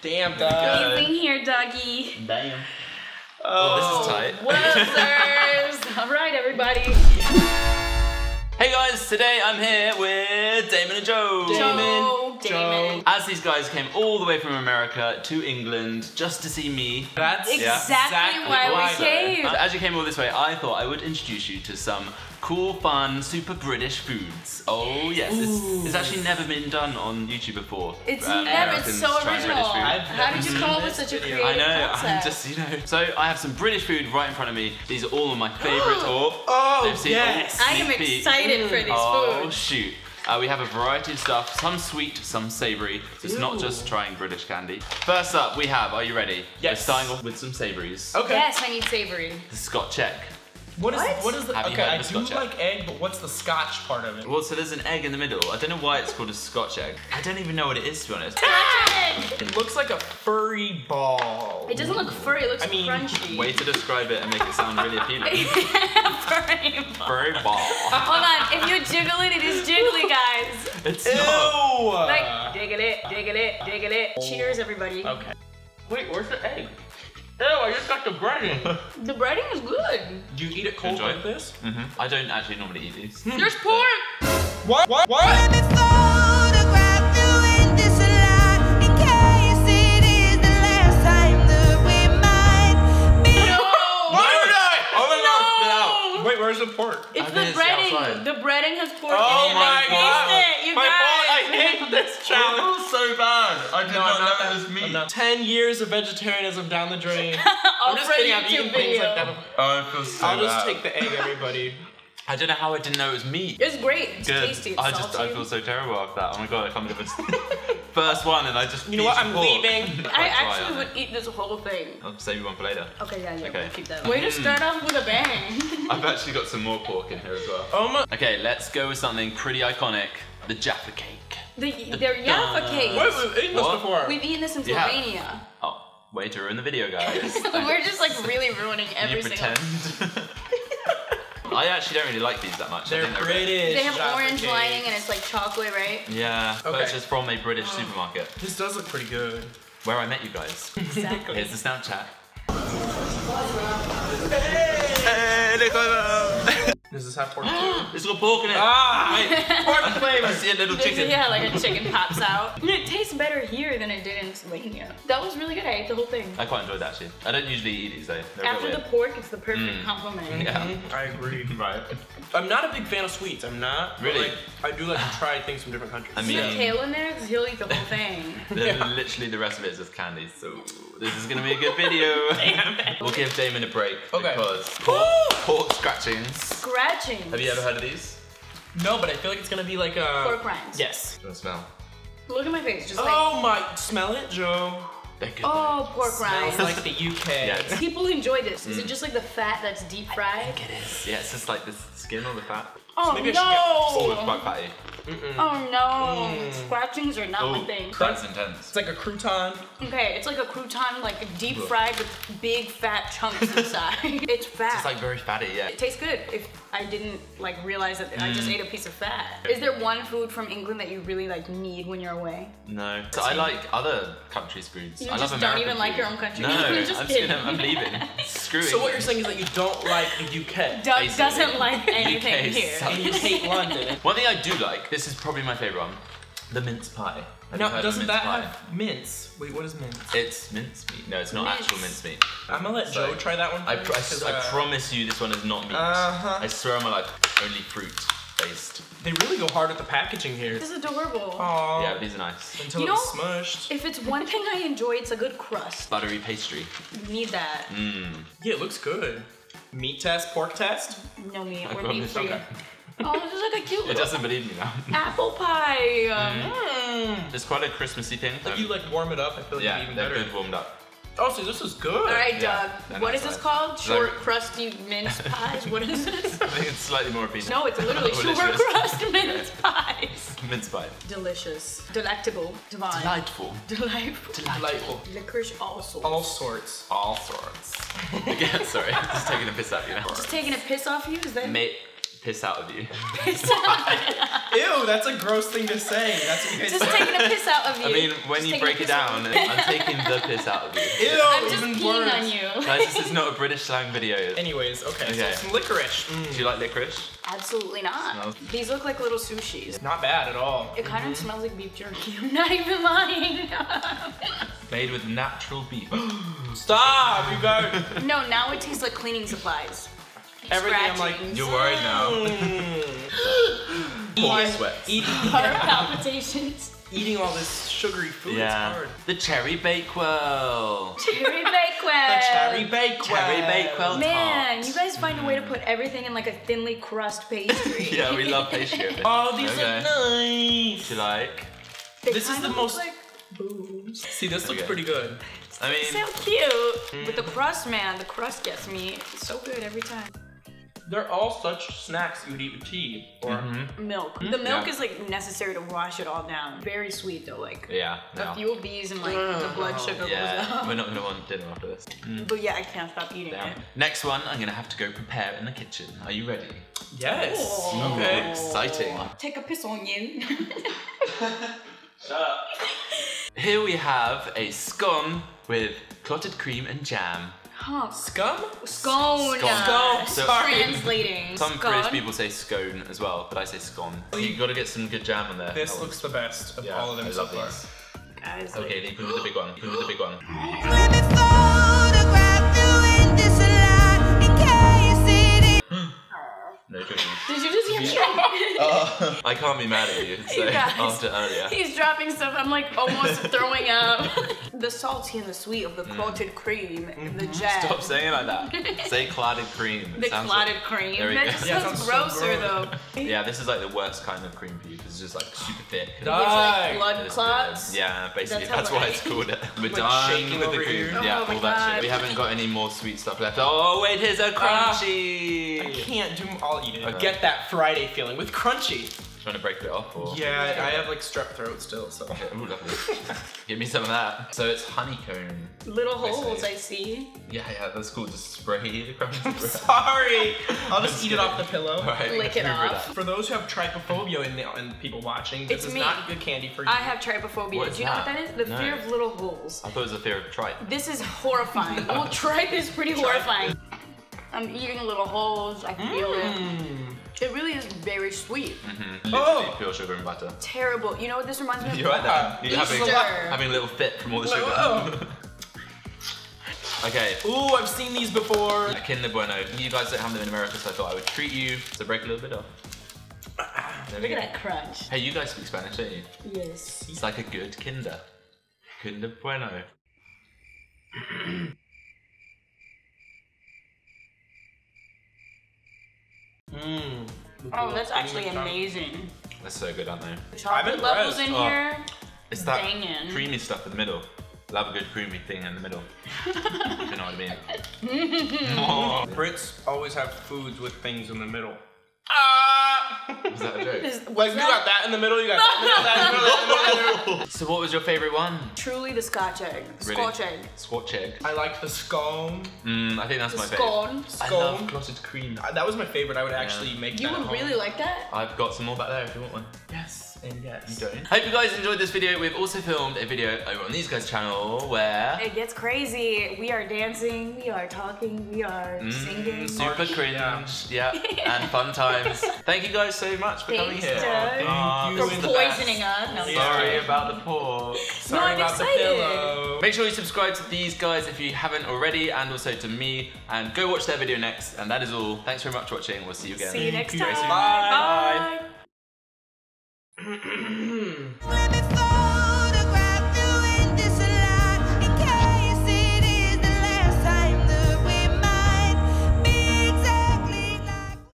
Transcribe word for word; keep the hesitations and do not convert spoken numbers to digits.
Damn, Doug. Amazing here, Dougie. Damn. Oh, oh, this is tight. Well, sirs. All right, everybody. Hey, guys. Today, I'm here with Damon and Joe. Damon. Joe. Damon. As these guys came all the way from America to England just to see me. That's exactly, exactly why, why we came. So, as you came all this way, I thought I would introduce you to some cool, fun, super British foods. Oh yes, it's, it's actually never been done on YouTube before. It's uh, never, Americans it's so original. How did you call this such a creative I know, concept? I'm just, you know. So I have some British food right in front of me. These are all of my favourites. oh, oh yes! I am excited mm. for these oh, foods. Oh shoot. Uh, we have a variety of stuff, some sweet, some savoury. So it's Ooh. not just trying British candy. First up we have, are you ready? Yes. We're starting off with some savouries. Okay. Yes, I need savoury. The Scotch egg. What is, what? What is the, Have okay, I do egg? like egg, but what's the Scotch part of it? Well, so there's an egg in the middle. I don't know why it's called a Scotch egg. I don't even know what it is, to be honest. It looks like a furry ball. It doesn't look furry, it looks I mean, crunchy. Way to describe it and make it sound really appealing. Furry ball. Furry ball. Hold on, if you jiggle it, it is jiggly, guys. It's Ew. not. Like, jiggle it, jiggle it, jiggle it. Oh. Cheers, everybody. Okay. Wait, where's the egg? Ew, I just got the breading. The breading is good. Do you eat it cold like this? Mm-hmm. I don't actually normally eat these. There's pork! What? What? What? No! No! Wait, where's the pork? It's the breading. The breading has pork in it. Oh my god! You guys! This challenge is so bad. I did no, not know that was meat. Ten years of vegetarianism down the drain. I'm just kidding. I've eaten things like that. Oh, it feels so I'll bad. I'll just take the egg, everybody. I don't know how I didn't know it was meat. It was great. It's Good. tasty. It's I just salty. I feel so terrible after that. Oh my god, I can't believe it's first one and I just. You know what? I'm pork. leaving. I actually would eat this whole thing. I'll save you one for later. Okay, yeah, yeah. Okay. We'll keep that. Way mm. to start off with a bang. I've actually got some more pork in here as well. Oh my. Okay, let's go with something pretty iconic. The Jaffa cake. The, they're Jaffa cakes. Wait, we've eaten this before. We've eaten this in Slovenia. Yeah. Oh, way to ruin the video, guys. We're just like really ruining every single pretend. I actually don't really like these that much. They're, I think they're British. They have Jaffa orange cakes. lining and it's like chocolate, right? Yeah, okay. Purchased from a British oh. supermarket. This does look pretty good. Where I met you guys. Exactly. Here's the Snapchat. Hey! Hey! Does this have pork in it? It's got pork in it. Ah, wait, pork flavor. I see a little chicken. Yeah, like a chicken pops out. And it tastes better here than it did in Slovenia. That was really good. I ate the whole thing. I quite enjoyed that actually. I don't usually eat these though. They're After the pork, it's the perfect mm. compliment. Yeah, mm-hmm. I agree. Right. I'm not a big fan of sweets. I'm not. Really? Like, I do like to try things from different countries. I mean, there's a tail in there because he'll eat the whole thing. yeah. Literally, the rest of it is just candy. So this is gonna be a good video. We'll give Damon a break. Okay. Because pork, pork scratchings. Scratchings. Have you ever heard of these? No, but I feel like it's gonna be like a pork rinds. Yes. Do you want to smell? Look at my face. Just like oh my! Smell it, Joe. They're good. Oh, pork rinds. Smells like the U K. Yes. People enjoy this. Is mm. it just like the fat that's deep fried? I think it is. Yeah, it's just like the skin or the fat. Oh so maybe no! I should get pork patty. Mm-mm. Oh no! Mm. Scratchings are not Ooh, my thing. That's intense. It's like a crouton. Okay, it's like a crouton, like deep fried with big fat chunks inside. It's fat. It's like very fatty, yeah. It tastes good. If I didn't like realize that mm. I just ate a piece of fat. Is there one food from England that you really like need when you're away? No. So I like other countries' foods. You I just love don't even food. like your own country. No, I'm just I'm, kidding. Just gonna, I'm leaving. Screw it. So what you're saying is that you don't like the U K. Doug basically. doesn't like anything here. And you hate London. One thing I do like. This is probably my favorite one. The mince pie. Have no, doesn't that pie? have mince? Wait, what is mince? It's mince meat. No, it's not mince. actual mince meat. I'm gonna let Joe so, try that one. I, pr I, uh, I promise you this one is not meat. Uh-huh. I swear on my life, only fruit based. They really go hard at the packaging here. This is adorable. Aww. Yeah, these are nice. Until you it's know, smushed. If it's one thing I enjoy, it's a good crust. Buttery pastry. You need that. Mm. Yeah, it looks good. Meat test, pork test? No meat, I we're meat free. Oh, this is like a cute one. It doesn't believe me now. Apple pie. Mm. Mm. It's quite a Christmassy thing. Like um, you like warm it up. I feel like yeah, even better. Yeah, they're good warmed up. Oh, see, this is good. All right, Doug. Yeah, what is this called? Short like... crusty mince pies? What is this? I think it's slightly more appealing. No, it's literally short crust mince pies. Mince pie. Delicious. Delectable. Divine. Delightful. Delightful. Delightful. Licorice all sorts. All sorts. All sorts. Again, sorry. Just taking a piss off you now. Just taking a piss off you? Is that... Mate. Piss out of you. Piss out of you. Ew, that's a gross thing to say. That's what you just say. Taking a piss out of you. I mean, when just you break it down, I'm taking the piss out of you. Ew, I'm just even peeing worse. On you. Guys, this is not a British slang video. Anyways, okay, okay. So some licorice. Mm. Do you like licorice? Absolutely not. Smells. These look like little sushis. Not bad at all. It kind mm-hmm. of smells like beef jerky. I'm not even lying. Made with natural beef. Stop, you guys. No, now it tastes like cleaning supplies. Everything I'm like, you're worried now. Eating sweat. Eating heart palpitations. Eating all this sugary food yeah. is hard. The Cherry Bakewell. Cherry Bakewell. The Cherry Bakewell. Cherry Bakewell. Man, you guys find a way to put everything in like a thinly crust pastry. Yeah, we love pastry. Oh, these okay. are nice. Do you like? They this is the most. Like boobs. See, this okay. looks pretty good. I mean, so cute. Mm. But the crust, man, the crust gets me. It's so good every time. They're all such snacks you would eat with tea or mm-hmm. milk. Mm-hmm. The milk yeah. is like necessary to wash it all down. Very sweet though, like yeah, no. a few of these and like mm-hmm. the blood sugar goes yeah. up. We're not gonna want dinner after this. Mm. But yeah, I can't stop eating Damn. it. Next one, I'm gonna have to go prepare in the kitchen. Are you ready? Yes. Ooh. Okay. Exciting. Take a piss on you. Shut up. Here we have a scone with clotted cream and jam. Huh. Scum? Scone. Scone. Scone. So translating. Some scone. British people say scone as well, but I say scone. So you gotta get some good jam on there. This that looks one. the best of yeah, all of them I so far. Guys, okay, then you put with the big one. You put with the big one. No joking. Did you just hear that? Oh, I can't be mad at you. So you guys, after earlier. He's dropping stuff. I'm like almost throwing up. The salty and the sweet of the clotted mm. cream, mm-hmm. the jam. Stop saying it like that. Say clotted cream. It the clotted like, cream. That just yeah, sounds, sounds grosser so though. Yeah, this is like the worst kind of cream for you because it's just like super thick. It's like blood clots. Yeah, basically that's, that's why I... it's called it. We're like done with the cream. Oh, yeah, oh all that shit. We haven't got any more sweet stuff left. Oh wait, here's a crunchy. Uh, I can't do. I'll eat it. Okay. Get that Friday feeling with crunchy. Trying to break it off or? Yeah, I have like strep throat still, so. Okay. Ooh, lovely. Give me some of that. So it's honeycomb. Little holes I see. Yeah, yeah, that's cool. Just spray the crumbs. I'm sorry. I'll just eat it off the pillow. Right, lick it off. For those who have trypophobia in the, and people watching, this it's is me. Not good candy for you. I have trypophobia. Do you know that? what that is? The no. fear of little holes. I thought it was the fear of tripe. This is horrifying. Well, tripe is pretty tripe. horrifying. I'm eating little holes. I feel mm. it. It really is very sweet. Mm-hmm. Oh, pure sugar and butter. Terrible. You know what this reminds me of? You're right there. You're having, having a little fit from all the sugar. Okay. Ooh, I've seen these before. Kinder Bueno. You guys don't have them in America, so I thought I would treat you. So break a little bit off. There Look we go. at that crunch. Hey, you guys speak Spanish, don't you? Yes. It's like a good Kinder. Kinder Bueno. Mmm. Oh, that's actually amazing. That's so good, aren't they? The chocolate levels in oh. here. It's that Dangin'. creamy stuff in the middle. Love a good creamy thing in the middle. You know what I mean? Oh. Brits always have foods with things in the middle. Ah! Was that a joke? Is, like, that? You got that in the middle, you got that in the middle, that in the middle, that in the middle. So what was your favorite one? Truly the Scotch egg. Really? Scotch egg. Scotch egg. I liked the scone. Mmm, I think that's the my scone. favorite. Scone. I love clotted cream. I, that was my favorite, I would actually yeah. make you that You would really home. like that? I've got some more back there if you want one. Yes. And yes. You don't. Hope you guys enjoyed this video. We've also filmed a video over on these guys' channel where it gets crazy. We are dancing, we are talking, we are mm, singing. Super cringe. Yeah. And fun times. Thank you guys so much for Thanks, coming here. Joe. Oh, thank you for poisoning us. No, Sorry yeah. about the pork. Sorry no, I'm about excited. the pillow. Make sure you subscribe to these guys if you haven't already, and also to me. And go watch their video next. And that is all. Thanks very much for watching. We'll see you again. See you next time. Bye. Bye. Bye.